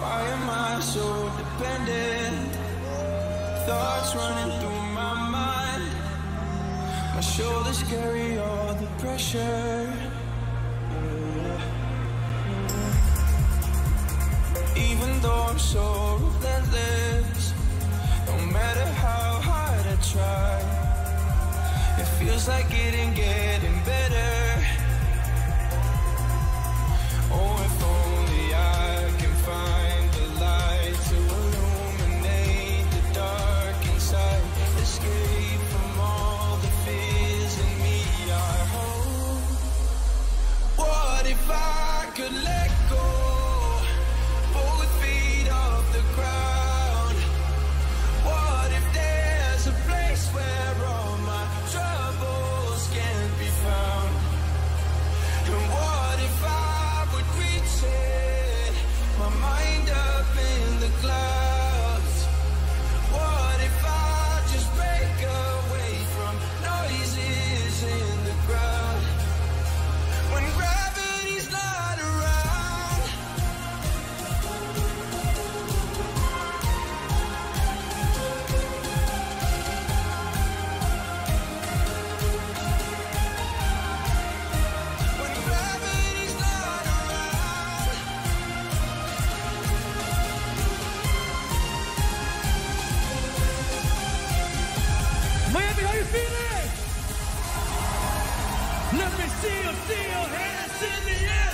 Why am I so dependent? Thoughts running through my mind. My shoulders carry all the pressure. Even though I'm so relentless, no matter how hard I try, it feels like it ain't getting better. Oh, if only I can find the light to illuminate the dark inside. Escape from all the fears in me, I hope. What if I could let go? Both feet off the ground. What if there's a place where all my troubles can be found? And what if I would reach it, my mind up in the clouds? What if I just break away from noises in the crowd? When gravity's not around, when gravity's not around. Miami, how you feeling? Let me see your hands in the air.